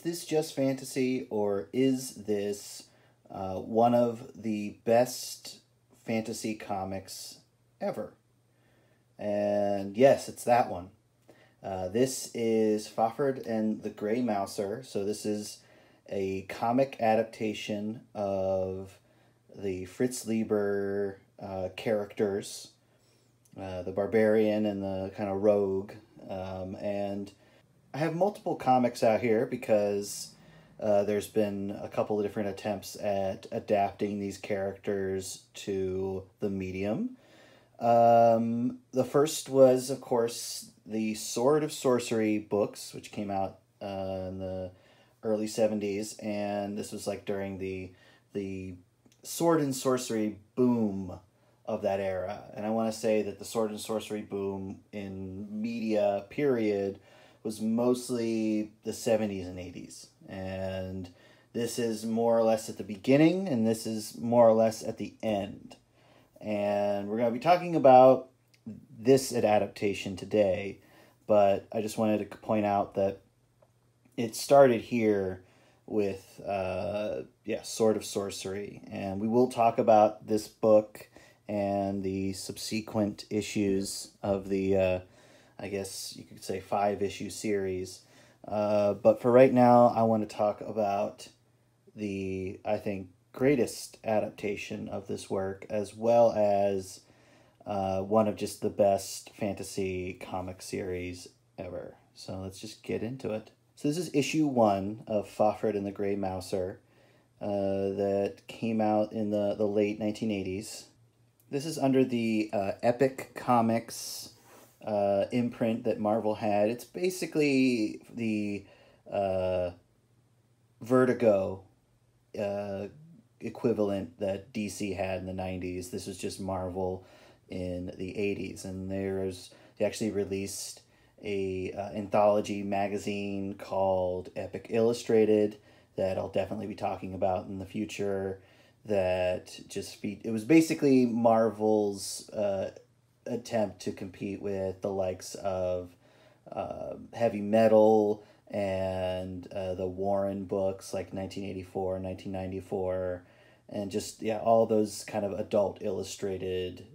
is this just fantasy, or is this one of the best fantasy comics ever? And yes, it's that one. This is Fafhrd and the Grey Mouser. So this is a comic adaptation of the Fritz Lieber characters, the barbarian and the kind of rogue. And I have multiple comics out here because there's been a couple of different attempts at adapting these characters to the medium. The first was, of course, the Sword of Sorcery books, which came out in the early 70s, and this was like during the sword and sorcery boom of that era. And I want to say that the sword and sorcery boom in media period was mostly the 70s and 80s. And this is more or less at the beginning, and this is more or less at the end. And we're going to be talking about this adaptation today, but I just wanted to point out that it started here with, yeah, Sword of Sorcery. And we will talk about this book and the subsequent issues of the, I guess you could say 5-issue series. But for right now, I want to talk about the, I think, greatest adaptation of this work, as well as one of just the best fantasy comic series ever. So let's just get into it. So this is issue 1 of Fafhrd and the Grey Mouser that came out in the late 1980s. This is under the Epic Comics imprint that Marvel had. It's basically the Vertigo equivalent that DC had in the 90s. This was just Marvel in the 80s, and they actually released a anthology magazine called Epic Illustrated that I'll definitely be talking about in the future. That it was basically Marvel's attempt to compete with the likes of Heavy Metal and the Warren books like 1984, 1994, and just, yeah, all those kind of adult illustrated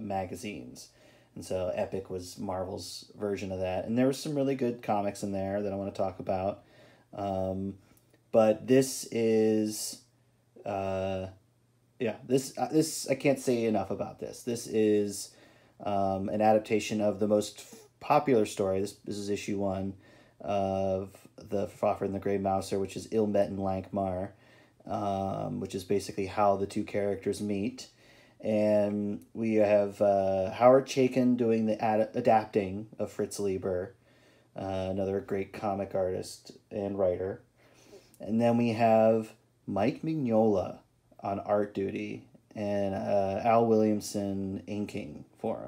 magazines. And so Epic was Marvel's version of that. And there were some really good comics in there that I want to talk about. But this is, yeah, this I can't say enough about this. This is an adaptation of the most popular story. This is issue 1 of the Fafhrd and the Grey Mouser, which is Ill Met in Lankhmar, which is basically how the two characters meet. And we have Howard Chaykin doing the adapting of Fritz Lieber, another great comic artist and writer. And then we have Mike Mignola on art duty, and Al Williamson inking for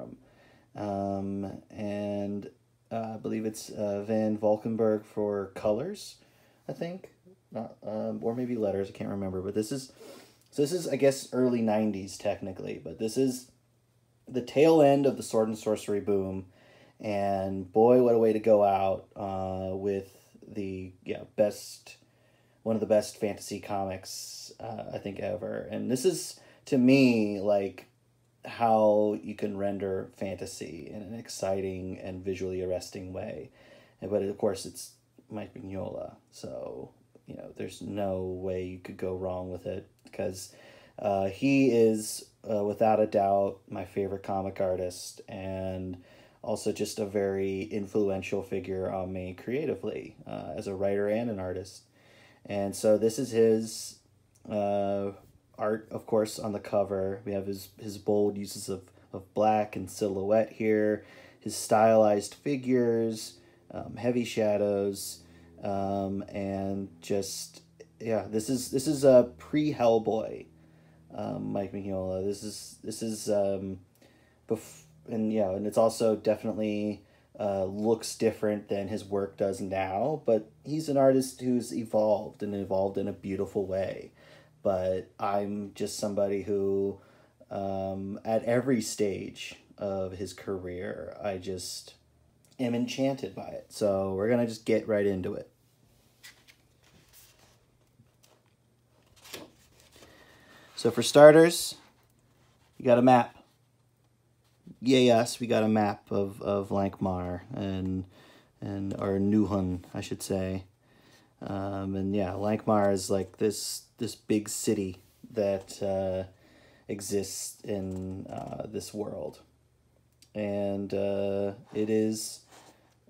him. And I believe it's Van Valkenburgh for colors, I think. Or maybe letters, I can't remember. But this is... So this is, I guess, early 90s technically, but this is the tail end of the sword and sorcery boom, and boy, what a way to go out with the, yeah, one of the best fantasy comics I think ever. And this is, to me, like how you can render fantasy in an exciting and visually arresting way. But of course, it's Mike Mignola, so, you know, there's no way you could go wrong with it, because he is, without a doubt, my favorite comic artist, and also just a very influential figure on me creatively as a writer and an artist. And so this is his art, of course, on the cover. We have his bold uses of black and silhouette here, his stylized figures, heavy shadows, and just, yeah, this is a pre-Hellboy, Mike Mignola. This is and yeah, and it's also definitely looks different than his work does now, but he's an artist who's evolved, and evolved in a beautiful way. But I'm just somebody who, at every stage of his career, I just am enchanted by it. So we're gonna just get right into it. So for starters, you got a map. Yeah, yes, we got a map of Lankhmar and or Nuhun, I should say. And yeah, Lankhmar is like this big city that exists in this world, and it is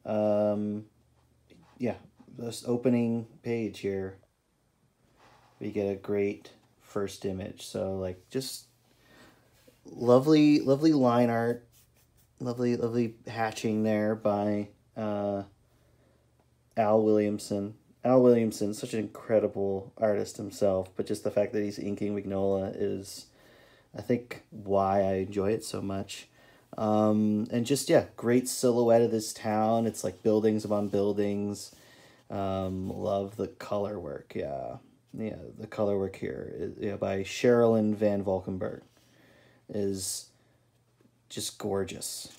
yeah, this opening page here we get a great first image. So like just lovely line art, lovely hatching there by Al Williamson. Al Williamson, such an incredible artist himself, but just the fact that he's inking Mignola is, I think, why I enjoy it so much. And just, yeah, great silhouette of this town. It's like buildings upon buildings. Love the color work, yeah. Yeah, the color work here by Sherlyn Van Valkenburgh is just gorgeous.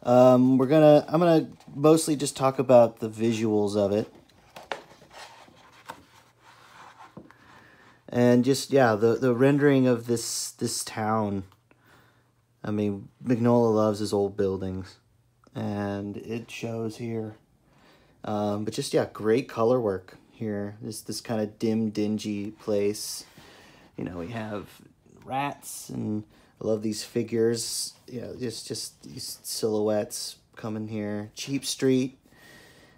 I'm gonna mostly just talk about the visuals of it. And just, yeah, the rendering of this town. I mean, Mignola loves his old buildings, and it shows here. But just, yeah, great color work here. This kind of dim, dingy place. You know, we have rats, and I love these figures. Yeah, just these silhouettes coming here. Cheap Street.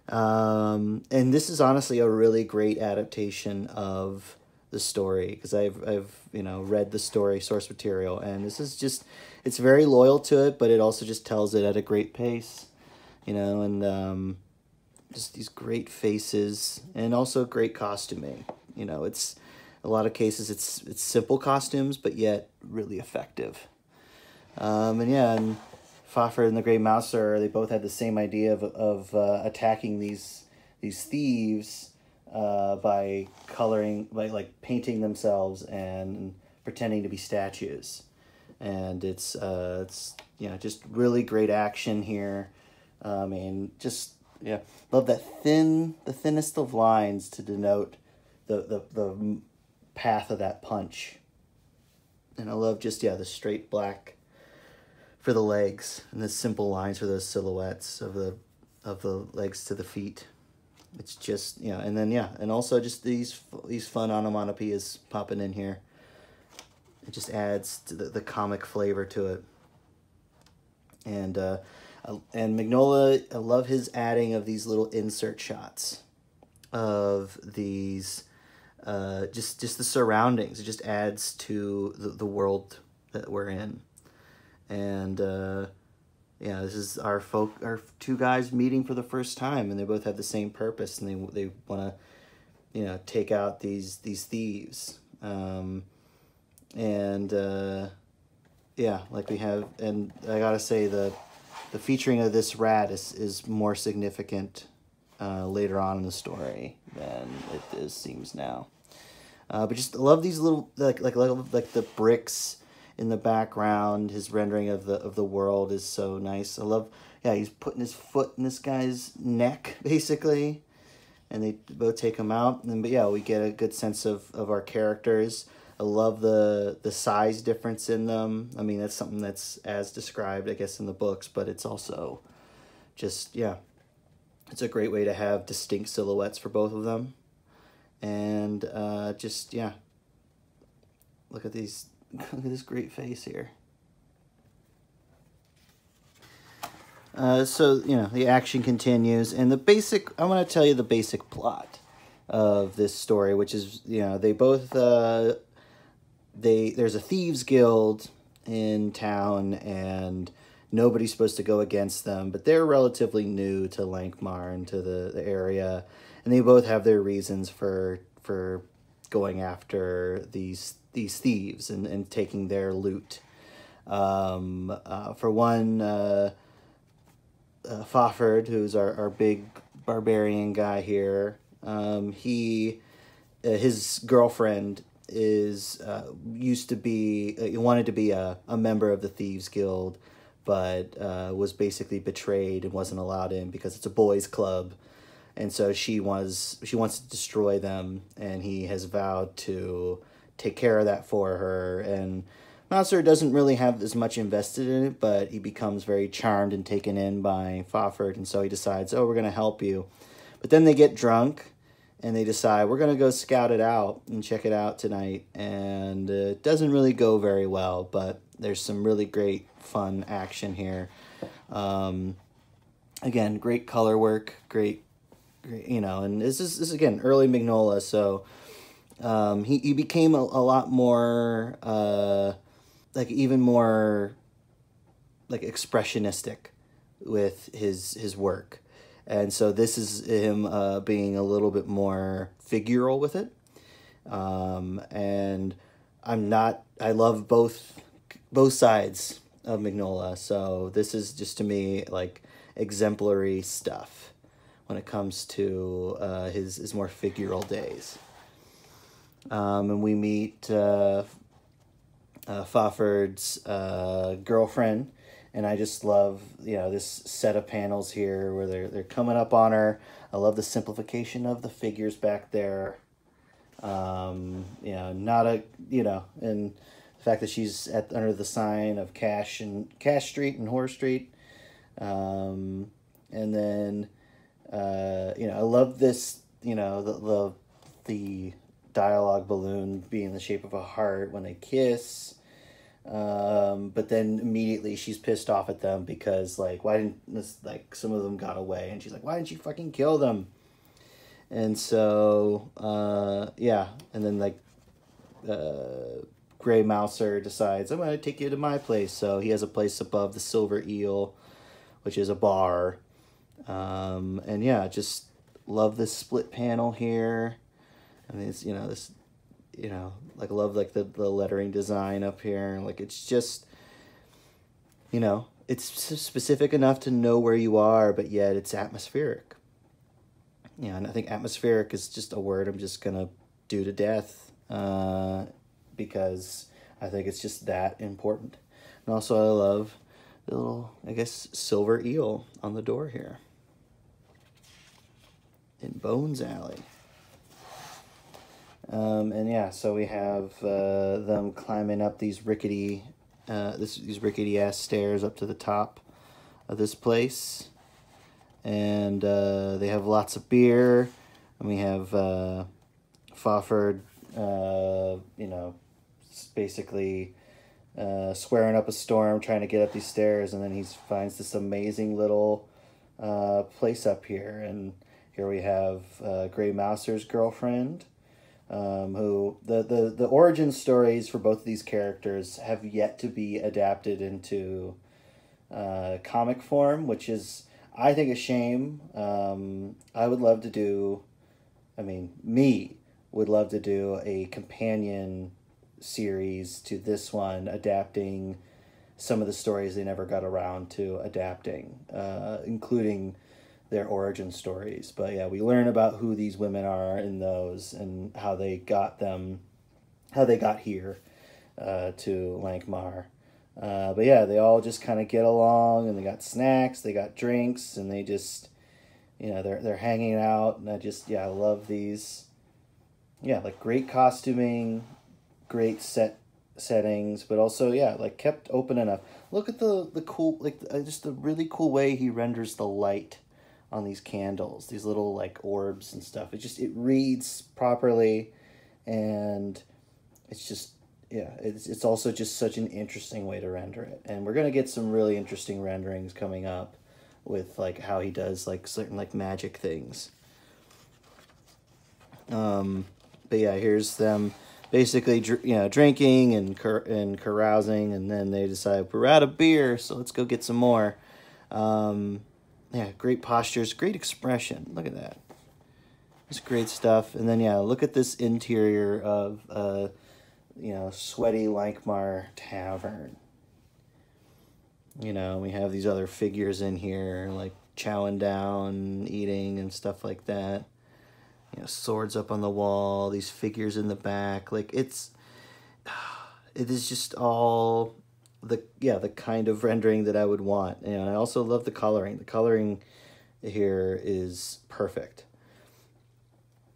And this is honestly a really great adaptation of the story, because I've you know, read the story source material, and this is just, it's very loyal to it, but it also just tells it at a great pace, you know, and just these great faces and also great costuming. You know, it's a lot of cases it's simple costumes, but yet really effective. And yeah, and Fafhrd and the Grey Mouser, they both had the same idea of attacking these thieves by coloring, like painting themselves and pretending to be statues. And it's, you know, just really great action here. I mean, just, yeah, love that thinnest of lines to denote the path of that punch. And I love just, yeah, the straight black for the legs and the simple lines for those silhouettes of the legs to the feet. It's just, you know, and then, yeah, and also just these fun onomatopoeias popping in here. It just adds to the comic flavor to it. And Mignola, I love his adding of these little insert shots of these, just the surroundings. It just adds to the world that we're in. And, yeah, this is our two guys meeting for the first time, and they both have the same purpose, and they want to, you know, take out these thieves. Yeah, like we have, and I gotta say the featuring of this rat is more significant later on in the story than it seems now. But just love these little like the bricks in the background. His rendering of the world is so nice. I love, yeah, he's putting his foot in this guy's neck, basically, and they both take him out. And but yeah, we get a good sense of our characters. I love the size difference in them. I mean, that's something that's as described, I guess, in the books, but it's also just, yeah, it's a great way to have distinct silhouettes for both of them. And just, yeah, look at these. Look at this great face here. So, you know, the action continues. And the basic, I want to tell you the basic plot of this story, which is, you know, they both, there's a thieves guild in town, and nobody's supposed to go against them. But they're relatively new to Lankhmar and to the area. And they both have their reasons for going after these thieves and taking their loot. For one, Fafhrd, who's our big barbarian guy here, his girlfriend is, wanted to be a member of the Thieves Guild, but was basically betrayed and wasn't allowed in because it's a boys' club. And so she wants to destroy them, and he has vowed to take care of that for her. And Mouser doesn't really have as much invested in it, but he becomes very charmed and taken in by Fafhrd, and so he decides, oh, we're going to help you. But then they get drunk, and they decide, we're going to go scout it out and check it out tonight, and it doesn't really go very well, but there's some really great fun action here. Again, great color work, great, you know, and this is again, early Mignola, so he became a lot more... like even more like expressionistic with his work. And so this is him being a little bit more figural with it. And I love both sides of Mignola. So this is just to me like exemplary stuff when it comes to his more figural days. And we meet Fafhrd's girlfriend, and I just love, you know, this set of panels here where they're coming up on her. I love the simplification of the figures back there. You know, not a, you know, and the fact that she's under the sign of Cash Street and Horror Street. And then you know, I love this, you know, the dialogue balloon being in the shape of a heart when they kiss, but then immediately she's pissed off at them because, like, why didn't this, like, some of them got away, and she's like, why didn't you fucking kill them? And so yeah, and then like Grey Mouser decides, I'm gonna take you to my place. So he has a place above the Silver Eel, which is a bar. And yeah, just love this split panel here. I mean, it's, you know, this, you know, like, I love, like, the lettering design up here. Like, it's just, you know, it's specific enough to know where you are, but yet it's atmospheric. Yeah, and I think atmospheric is just a word I'm just going to do to death, because I think it's just that important. And also I love the little, I guess, silver eel on the door here in Bones Alley. And yeah, so we have them climbing up these rickety, these rickety-ass stairs up to the top of this place. And they have lots of beer. And we have Fafhrd, you know, basically swearing up a storm, trying to get up these stairs. And then he finds this amazing little place up here. And here we have Grey Mouser's girlfriend. Who the origin stories for both of these characters have yet to be adapted into comic form, which is, I think, a shame. I would love to do, I mean, me would love to do a companion series to this one, adapting some of the stories they never got around to adapting, including their origin stories. But yeah, we learn about who these women are in those and how they got here to Lankhmar. But yeah, they all just kind of get along, and they got snacks, they got drinks, and they just, you know, they're hanging out. And I just, yeah, I love these. Yeah, like great costuming, great settings, but also, yeah, like kept open enough. Look at the cool, like just the really cool way he renders the light on these candles, these little like orbs and stuff. It just, it reads properly, and it's just, yeah, it's also just such an interesting way to render it. And we're gonna get some really interesting renderings coming up with like how he does like certain like magic things. But yeah, here's them basically, you know, drinking and carousing, and then they decide we're out of beer, so let's go get some more. Yeah, great postures, great expression. Look at that. It's great stuff. And then, yeah, look at this interior of, you know, sweaty Lankhmar Tavern. You know, we have these other figures in here, like chowing down, eating, and stuff like that. You know, swords up on the wall, these figures in the back. Like, it is just all... the kind of rendering that I would want. And I also love the coloring. The coloring here is perfect.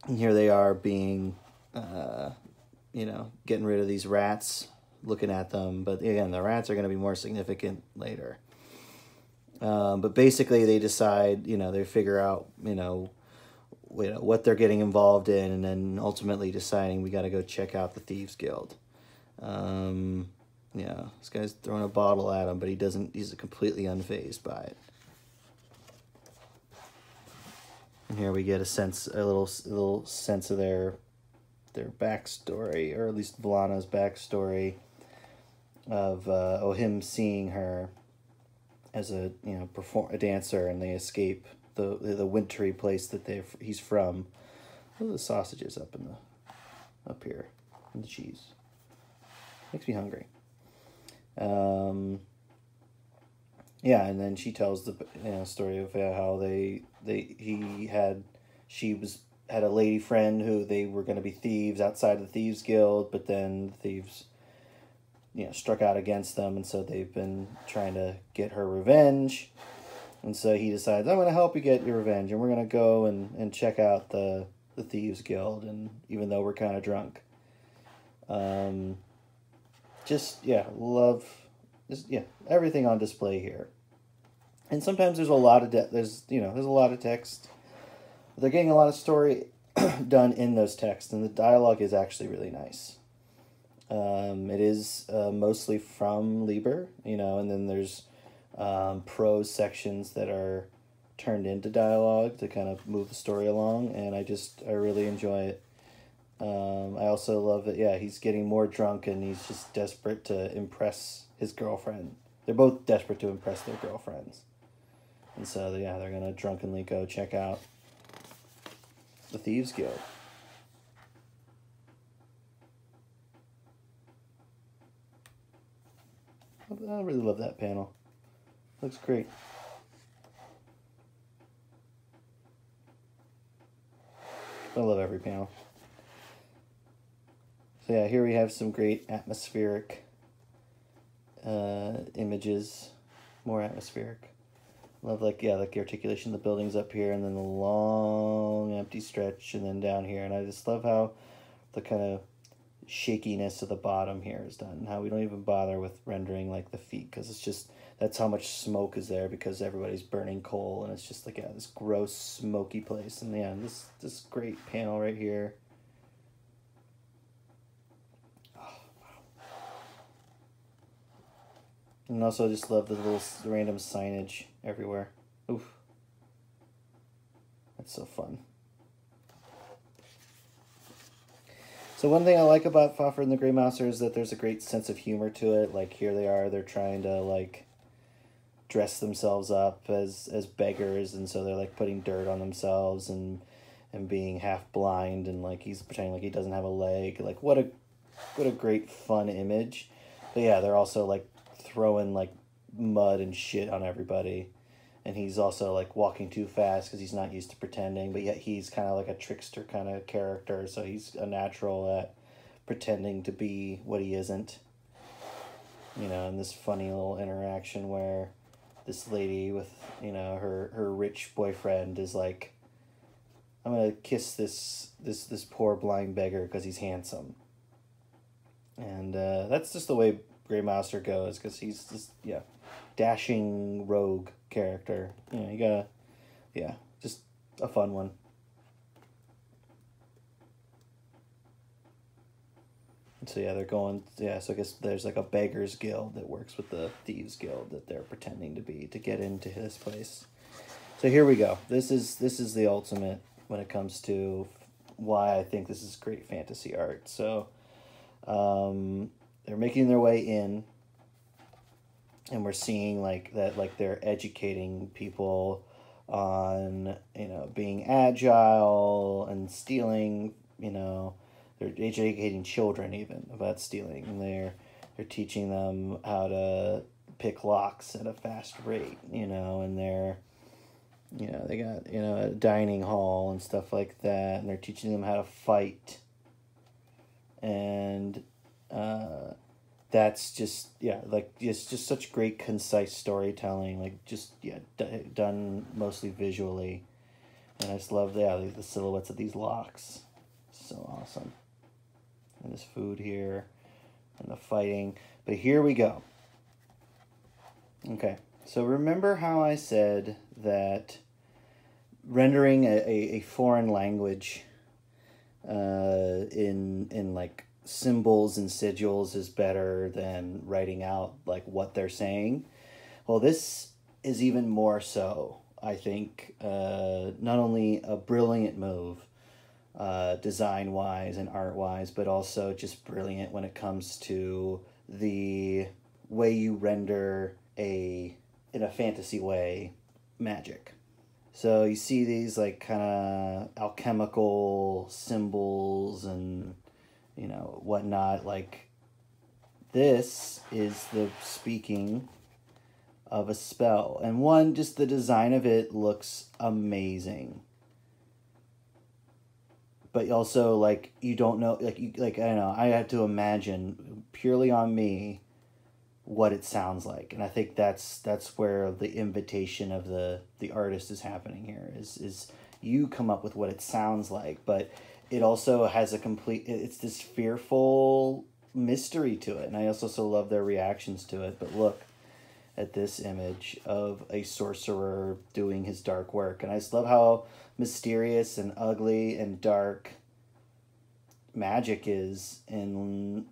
And here they are being, you know, getting rid of these rats, looking at them. But again, the rats are going to be more significant later. But basically they decide, you know, they figure out, you know what they're getting involved in, and then ultimately deciding we got to go check out the Thieves Guild. Yeah, this guy's throwing a bottle at him, but he doesn't, he's completely unfazed by it. And here we get a sense, a little sense of their backstory, or at least Vlana's backstory of him seeing her as a, you know, a dancer, and they escape the wintry place that he's from. Look at the sausages up in the up here, and the cheese. Makes me hungry. Yeah, and then she tells the story of how she had a lady friend who they were going to be thieves outside of the Thieves Guild, but then the thieves, struck out against them, and so they've been trying to get her revenge. And so he decides, I'm going to help you get your revenge, and we're going to go and check out the Thieves Guild, and even though we're kind of drunk. Just, yeah, everything on display here. And sometimes there's a lot of there's a lot of text. They're getting a lot of story done in those texts, and the dialogue is actually really nice. It is mostly from Lieber, and then there's prose sections that are turned into dialogue to kind of move the story along, and I really enjoy it. I also love that, yeah, he's getting more drunk, and he's just desperate to impress his girlfriend. They're both desperate to impress their girlfriends. And so, yeah, they're going to drunkenly go check out the Thieves Guild. I really love that panel. Looks great. I love every panel. So yeah, here we have some great atmospheric images, more atmospheric. Love like the articulation of the buildings up here, and then the long empty stretch, and then down here. And I just love how the kind of shakiness of the bottom here is done, and how we don't even bother with rendering like the feet, because it's just, that's how much smoke is there, because everybody's burning coal, and it's just like, yeah, this gross smoky place. And yeah, this great panel right here. And also, I just love the little random signage everywhere. Oof. That's so fun. So one thing I like about Fafhrd and the Grey Mouser is that there's a great sense of humor to it. Like, here they are, they're trying to, dress themselves up as beggars, and so they're, putting dirt on themselves and being half blind, and, he's pretending like he doesn't have a leg. Like, what a great fun image. But, yeah, they're also, throwing mud and shit on everybody, and he's also walking too fast because he's not used to pretending, but yet he's kind of like a trickster kind of character, so he's a natural at pretending to be what he isn't, and this funny little interaction where this lady with her rich boyfriend is like, I'm gonna kiss this poor blind beggar because he's handsome. And that's just the way Grey Mouser goes, because he's this, yeah, dashing rogue character. You gotta, yeah, just a fun one. And so yeah, they're going, yeah, so I guess there's a beggar's guild that works with the Thieves Guild that they're pretending to be to get into this place. So here we go. This is the ultimate when it comes to why I think this is great fantasy art. So, they're making their way in, and we're seeing they're educating people on, being agile and stealing, they're educating children even about stealing, and they're teaching them how to pick locks at a fast rate, and they're, they got, a dining hall and stuff like that, and they're teaching them how to fight. And that's just, yeah, like, it's just such great, concise storytelling, like, just, yeah, done mostly visually. And I just love, yeah, the silhouettes of these locks. So awesome. And this food here, and the fighting. But here we go. Okay, so remember how I said that rendering a foreign language in like symbols and sigils is better than writing out like what they're saying? Well, this is even more so, I think. Not only a brilliant move design wise and art wise, but also just brilliant when it comes to the way you render in a fantasy way magic. So you see these like kind of alchemical symbols and, you know, whatnot. Like, this is the speaking of a spell. And one, just the design of it looks amazing. But also, like, you don't know, like, I don't know, I had to imagine purely on me what it sounds like. And I think that's where the invitation of the artist is happening here, is you come up with what it sounds like, but it also has a complete, it's this fearful mystery to it. And I also so love their reactions to it. But look at this image of a sorcerer doing his dark work. And I just love how mysterious and ugly and dark magic is in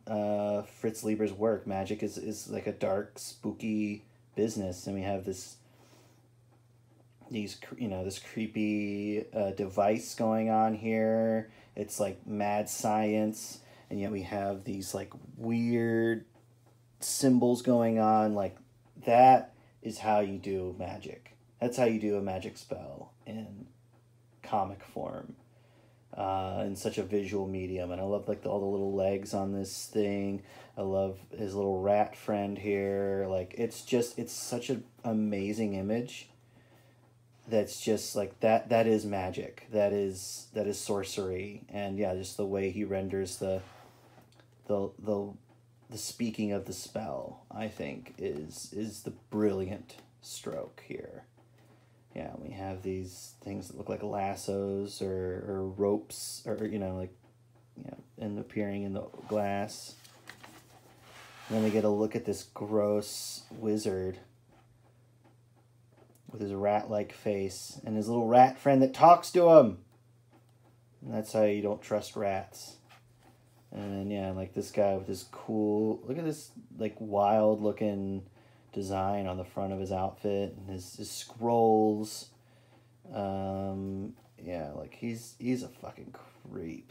Fritz Lieber's work. Magic is like a dark, spooky business, and we have this creepy device going on here. It's like mad science, and yet we have these like weird symbols going on. Like, that is how you do magic. That's how you do a magic spell in comic form. In such a visual medium. And I love like all the little legs on this thing. I love his little rat friend here. Like, it's just, it's such an amazing image. That's just like, that is magic. That is sorcery. And yeah, just the way he renders the speaking of the spell, I think is the brilliant stroke here. Yeah, we have these things that look like lassos or ropes, or, you know, like, you know, and appearing in the glass. And then we get a look at this gross wizard with his rat-like face and his little rat friend that talks to him. And that's how you don't trust rats. And yeah, like this guy with his cool, look at this like wild looking design on the front of his outfit and his scrolls. Yeah, like he's a fucking creep.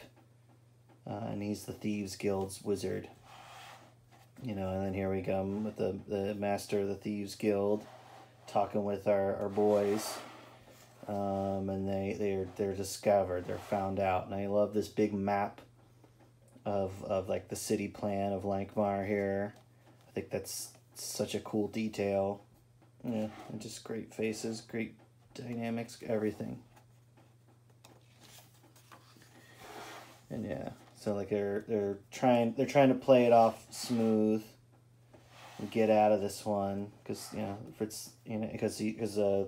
And he's the Thieves Guild's wizard, you know. And then here we come with the master of the Thieves Guild talking with our boys. And they're discovered, they're found out. And I love this big map of like the city plan of Lankhmar here. I think that's such a cool detail. Yeah, and just great faces, great dynamics, everything. And yeah, so like they're trying to play it off smooth and get out of this one, because, you know, Fritz, you know, because the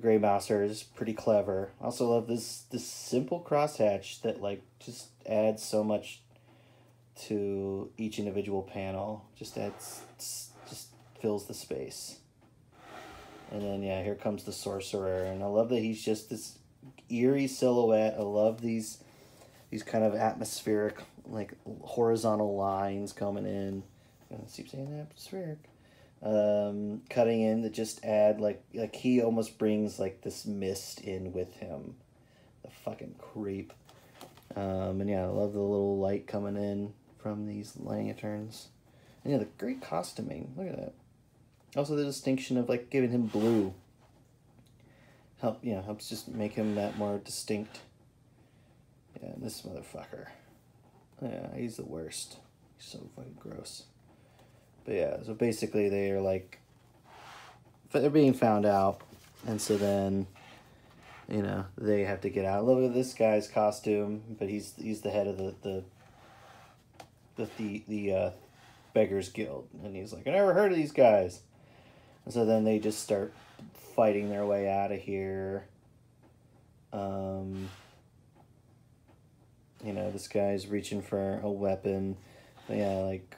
Grey Mouser is pretty clever. I also love this simple crosshatch that like just adds so much to each individual panel. Just adds, just fills the space. And then yeah, here comes the sorcerer, and I love that he's just this eerie silhouette. I love these kind of atmospheric like horizontal lines coming in. I'm gonna keep saying atmospheric. Cutting in that just add like he almost brings like this mist in with him. The fucking creep. And yeah, I love the little light coming in from these lanterns. And yeah, the great costuming. Look at that. Also the distinction of like giving him blue. Helps just make him that more distinct. Yeah, and this motherfucker. Yeah, he's the worst. He's so fucking gross. But yeah, so basically they are like, they're being found out. And so then, you know, they have to get out. Look at this guy's costume, but he's the head of the Beggars Guild. And he's like, I never heard of these guys. And so then they just start fighting their way out of here. You know, this guy's reaching for a weapon. But yeah, like,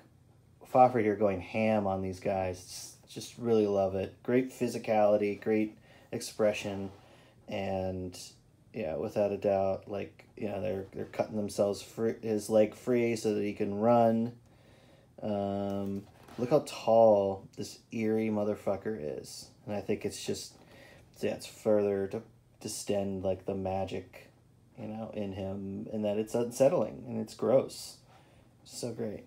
Fafhrd here going ham on these guys. Just really love it. Great physicality, great expression, and yeah, without a doubt, like, you know, they're cutting themselves free, his leg free so that he can run. Look how tall this eerie motherfucker is, and I think it's just, yeah, it's further to distend like the magic, you know, in him, and that it's unsettling and it's gross. So great.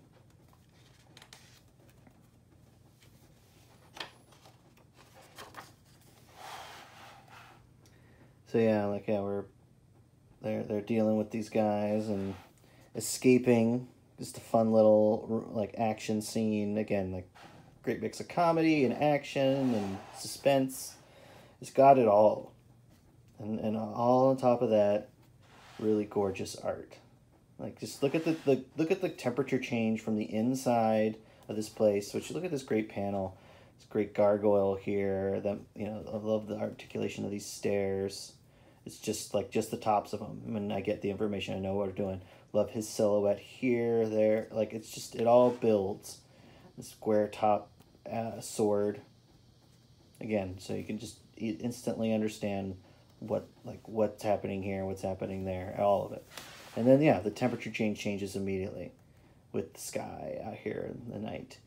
So yeah, like, yeah, they're dealing with these guys and escaping. Just a fun little like action scene again, like great mix of comedy and action and suspense. It's got it all, and all on top of that, really gorgeous art. Like, just look at the look at the temperature change from the inside of this place. Which, look at this great panel. It's great gargoyle here. Them, you know, I love the articulation of these stairs. It's just like just the tops of them. When I get the information, I know what we're doing. Love his silhouette here, there. Like, it's just, it all builds. The square top sword. Again, so you can just instantly understand what, like, what's happening here, what's happening there, all of it. And then, yeah, the temperature changes immediately with the sky out here in the night.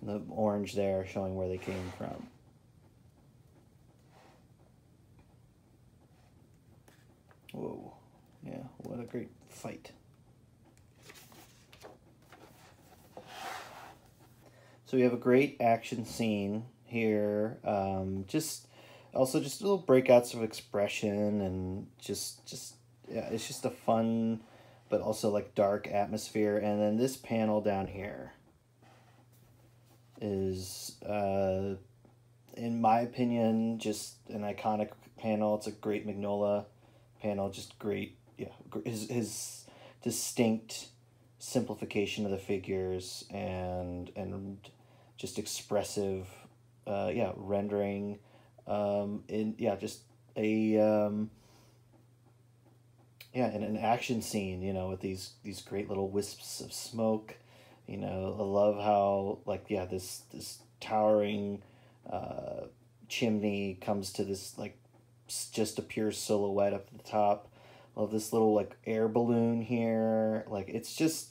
And the orange there showing where they came from. Whoa. Yeah, what a great fight. So we have a great action scene here. Just also just little breakouts of expression and just yeah, it's just a fun but also like dark atmosphere. And then this panel down here is in my opinion just an iconic panel. It's a great Mignola panel, just great. Yeah, his distinct simplification of the figures and just expressive yeah, rendering in yeah, just a yeah, in an action scene, you know, with these great little wisps of smoke. You know, I love how, like, yeah, this towering chimney comes to this, like, just a pure silhouette up the top. Love this little, like, air balloon here. Like, it's just,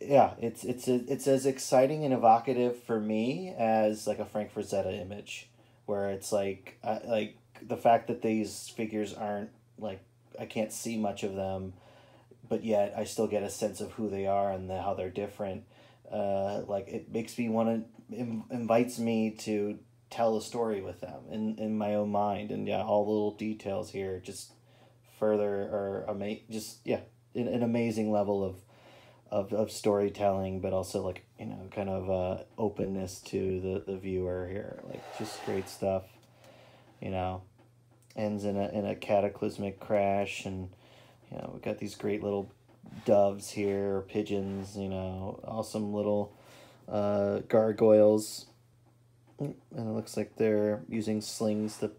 yeah, it's as exciting and evocative for me as, like, a Frank Frazetta image, where it's, like, the fact that these figures aren't, like, I can't see much of them, but yet I still get a sense of who they are and how they're different. Like, it makes me want to, invites me to tell a story with them in my own mind. And yeah, all the little details here just further are just, yeah, an amazing level of storytelling, but also, like, you know, kind of openness to the viewer here. Like, just great stuff, you know. Ends in a cataclysmic crash, and you know, we've got these great little doves here, pigeons, you know, awesome little gargoyles. And it looks like they're using slings to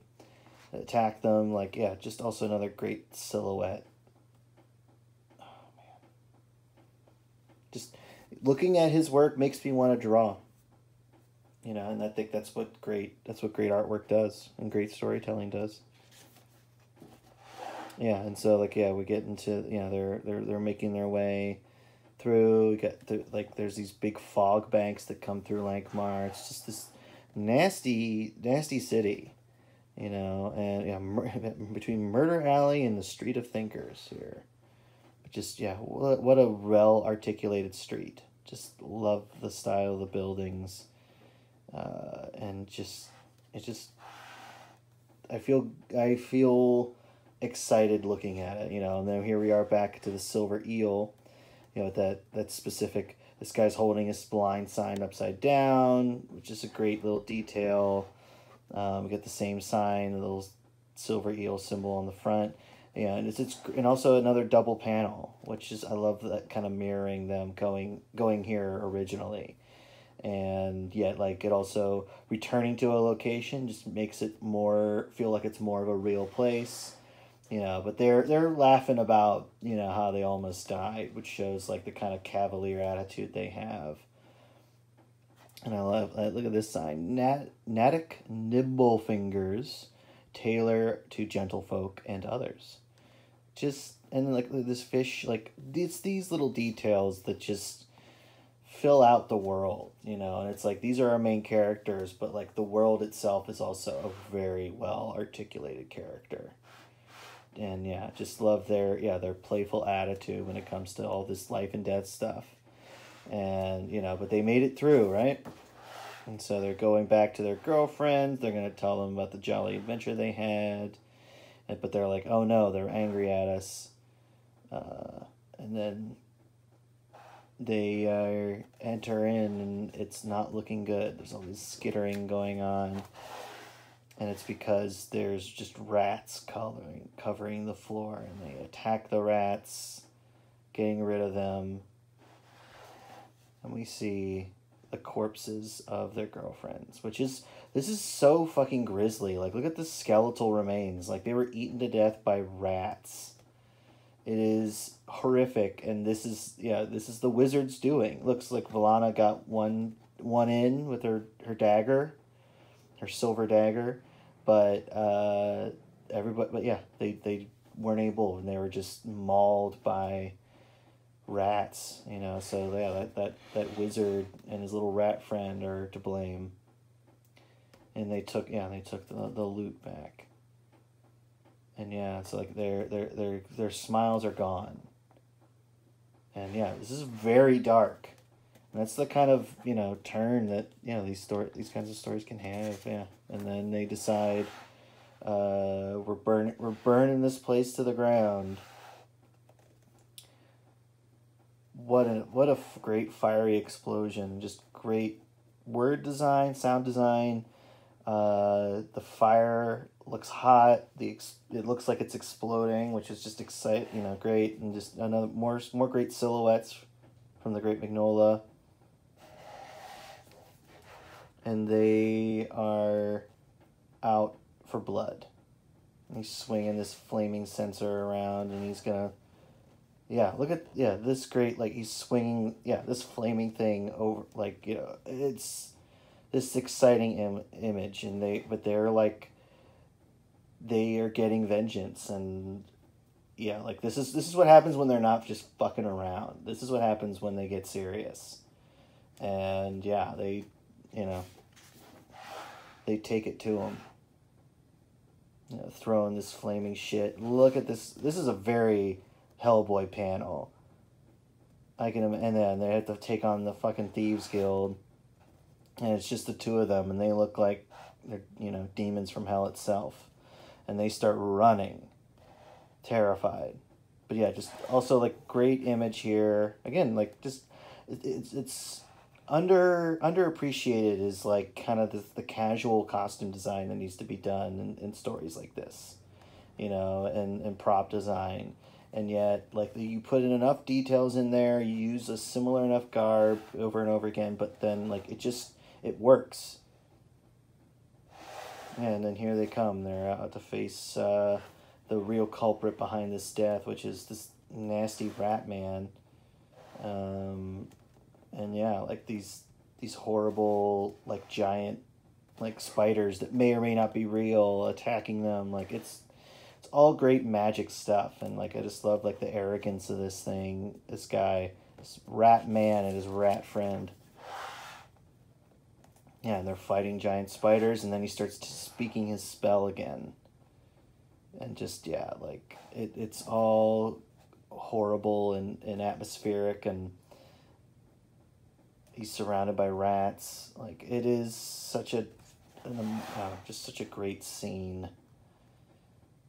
attack them. Like, yeah, just also another great silhouette. Oh, man. Just looking at his work makes me want to draw. You know, and I think that's what great artwork does and great storytelling does. Yeah, and so, like, yeah, we get into, you know, they're making their way through. We get through, like, there's these big fog banks that come through Lankhmar. It's just this nasty city, you know. And yeah, between Murder Alley and the Street of Thinkers here, just, yeah, what a well articulated street. Just love the style of the buildings, and just it just I feel excited looking at it, you know. And then here we are back to the Silver Eel, you know, with that specific, this guy's holding his blind sign upside down, which is a great little detail. We get the same sign, the little Silver Eel symbol on the front, you know, and it's and also another double panel, which is, I love that kind of mirroring them going here originally. and yet like it also returning to a location just makes it more feel like it's more of a real place, you know. But they're laughing about, you know, how they almost died, which shows like the kind of cavalier attitude they have. And I love, look at this sign, Natick Nimblefingers, tailor to gentlefolk and others. Just, and like this fish, like it's these little details that just fill out the world, you know. And it's like these are our main characters, but like the world itself is also a very well articulated character. And yeah, just love their playful attitude when it comes to all this life and death stuff. And you know, but they made it through, right? And so they're going back to their girlfriends. They're gonna tell them about the jolly adventure they had, but they're like, oh no, they're angry at us. And then they enter in, and it's not looking good. There's all this skittering going on, and it's because there's just rats covering the floor, and they attack the rats, getting rid of them. And we see the corpses of their girlfriends, which is, this is so fucking grisly. Like, look at the skeletal remains. Like, they were eaten to death by rats. It is horrific, and this is, yeah, this is the wizard's doing. Looks like Vlana got one in with her dagger, her silver dagger, but everybody, but yeah, they weren't able, and they were just mauled by rats, you know. So yeah, that wizard and his little rat friend are to blame. And they took the loot back. And yeah, it's like their smiles are gone. And yeah, this is very dark. And that's the kind of, you know, turn that, you know, these kinds of stories can have. Yeah. And then they decide, we're burning this place to the ground. What a great fiery explosion. Just great word design, sound design. The fire looks hot. It looks like it's exploding, which is just exciting, you know, great. And just another more great silhouettes from the great Mignola. And they are out for blood. And he's swinging this flaming censer around, and he's gonna, yeah, look at, yeah, this great, like, he's swinging, yeah, this flaming thing over, like, you know, it's this exciting image, and they're like, they are getting vengeance. And yeah, like this is what happens when they're not just fucking around. This is what happens when they get serious. And yeah, they, you know, they take it to them, you know, throwing this flaming shit. Look at this. This is a very Hellboy panel. I can, and then they have to take on the fucking Thieves Guild. And it's just the two of them, and they look like they're, you know, demons from hell itself. And they start running, terrified. But yeah, just also like great image here. Again, like just it's underappreciated is like kind of the casual costume design that needs to be done in stories like this, you know, and prop design. And yet, like, you put in enough details in there, you use a similar enough garb over and over again, but then, like, it just, it works. And then here they come. They're out to face the real culprit behind this death, which is this nasty rat man. And yeah, like, these horrible, like, giant, like, spiders that may or may not be real attacking them. Like, it's all great magic stuff. And like I just love like the arrogance of this thing, this guy, this rat man and his rat friend. Yeah, and they're fighting giant spiders, and then he starts speaking his spell again. And just, yeah, like it's all horrible and atmospheric, and he's surrounded by rats. Like it is such a great scene.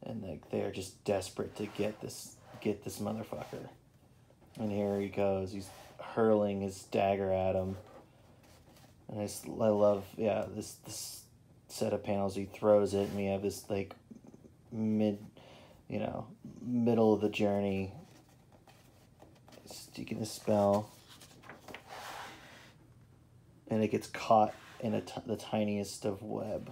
And like they're just desperate to get this motherfucker. And here he goes. He's hurling his dagger at him. And I love, yeah, this set of panels. He throws it, and we have this like middle of the journey. He's taking the spell. and it gets caught in the tiniest of web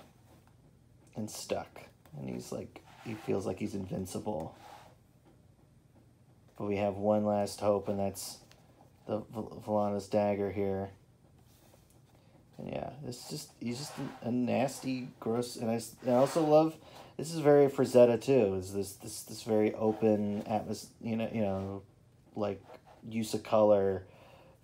and stuck. And he's like, he feels like he's invincible. But we have one last hope, and that's the Vlana's dagger here. And yeah, it's just, he's just a nasty, gross, and I also love, this is very Frazetta too, is this very open atmosphere, you know, like use of color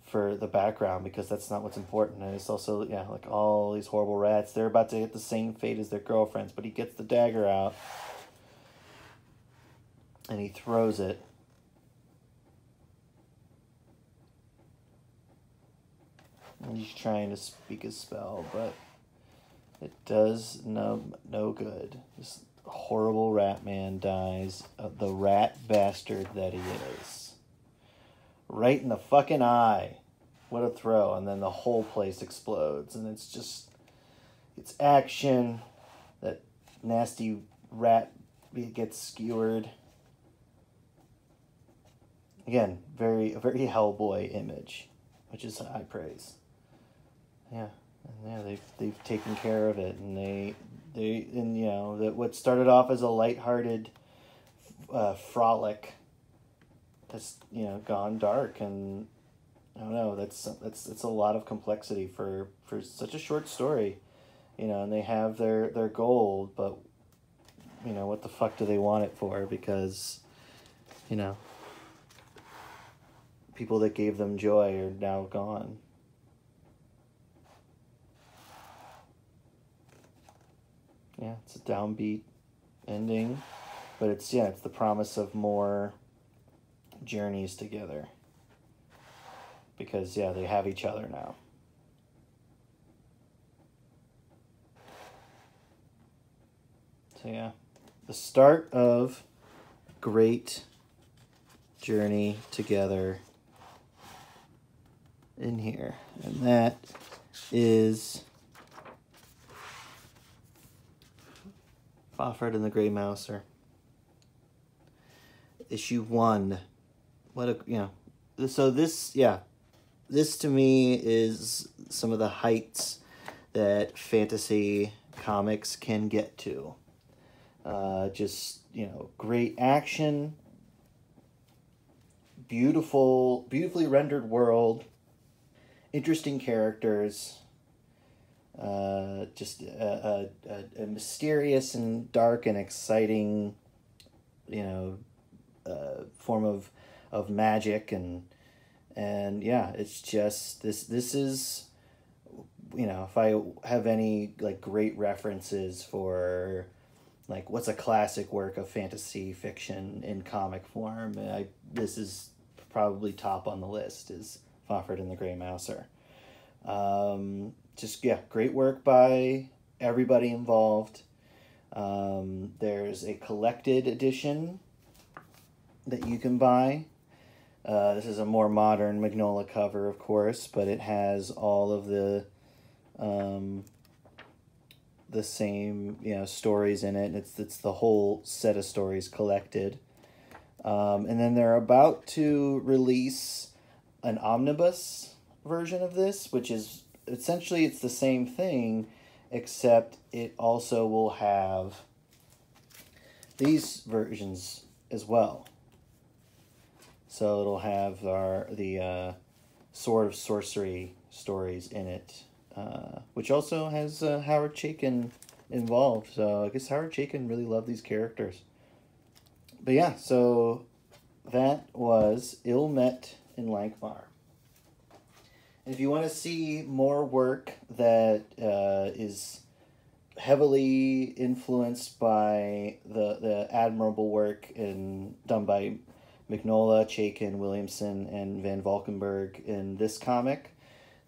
for the background, because that's not what's important. And it's also, yeah, like all these horrible rats, they're about to hit the same fate as their girlfriends, but he gets the dagger out and he throws it. And he's trying to speak his spell, but it does no good. This horrible rat man dies, the rat bastard that he is. Right in the fucking eye. What a throw. And then the whole place explodes. And it's just, it's action. That nasty rat gets skewered. Again, very Hellboy image, which is high praise. Yeah, and yeah, they've taken care of it, and they you know, that what started off as a lighthearted frolic has, you know, gone dark, and I don't know, that's a lot of complexity for such a short story, you know. And they have their goal, but you know, what the fuck do they want it for? Because, you know, people that gave them joy are now gone. Yeah, it's a downbeat ending, but it's, yeah, it's the promise of more journeys together, because yeah, they have each other now. So yeah, the start of great journey together in here, and that is Fafhrd and the Grey Mouser, issue 1. What a, you know, so this, yeah, this to me is some of the heights that fantasy comics can get to. Just, you know, great action, beautifully rendered world, interesting characters, just a mysterious and dark and exciting, you know, form of magic, and yeah, it's just this is, you know, if I have any like great references for like what's a classic work of fantasy fiction in comic form, this is probably top on the list, is Fafhrd and the Grey Mouser. Just, yeah, great work by everybody involved. There's a collected edition that you can buy. This is a more modern Mignola cover, of course, but it has all of the same, you know, stories in it. It's the whole set of stories collected. And then they're about to release an omnibus version of this, which is essentially, it's the same thing, except it also will have these versions as well. So it'll have the Sword of Sorcery stories in it, which also has Howard Chaykin involved. So I guess Howard Chaykin really loved these characters. But yeah, so that was Ill Met in Lankhmar. And if you want to see more work that is heavily influenced by the admirable work done by Mignola, Chaykin, Williamson, and Van Valkenburgh in this comic,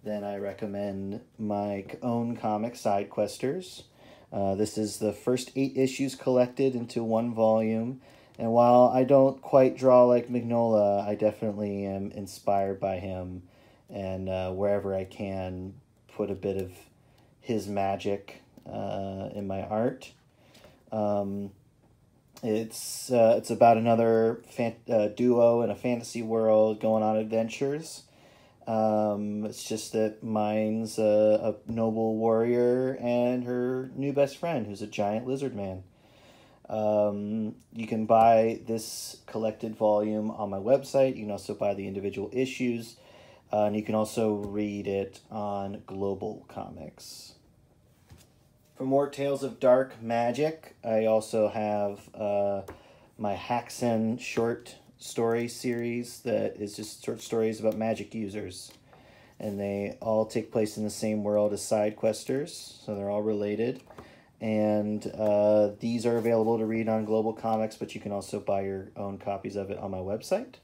then I recommend my own comic, SideQuesters. This is the first 8 issues collected into one volume. And while I don't quite draw like Mignola, I definitely am inspired by him. And wherever I can, put a bit of his magic in my art. It's about another duo in a fantasy world going on adventures. It's just that mine's a noble warrior and her new best friend, who's a giant lizard man. You can buy this collected volume on my website. You can also buy the individual issues, and you can also read it on Global Comics. For more Tales of Dark Magic, I also have my Haxen short story series that is just short stories about magic users. And they all take place in the same world as SideQuesters, so they're all related. And these are available to read on Global Comics, but you can also buy your own copies of it on my website.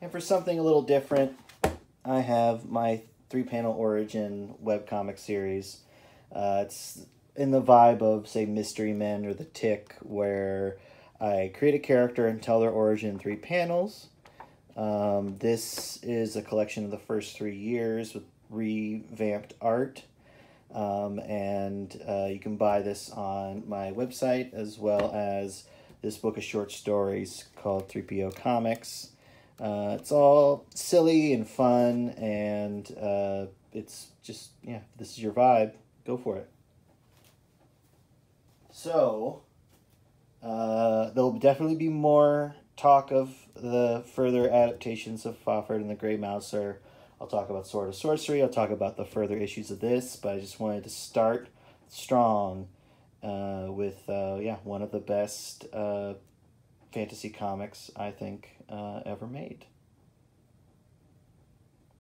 And for something a little different, I have my Three Panel Origin webcomic series. It's in the vibe of, say, Mystery Men or The Tick, where I create a character and tell their origin in 3 panels. This is a collection of the first 3 years with revamped art. You can buy this on my website, as well as this book of short stories called 3PO Comics. It's all silly and fun, and it's just, yeah, if this is your vibe, go for it. So, there'll definitely be more talk of the further adaptations of Fafhrd and the Grey Mouser. I'll talk about Sword of Sorcery. I'll talk about the further issues of this, but I just wanted to start strong with, yeah, one of the best fantasy comics, I think, ever made.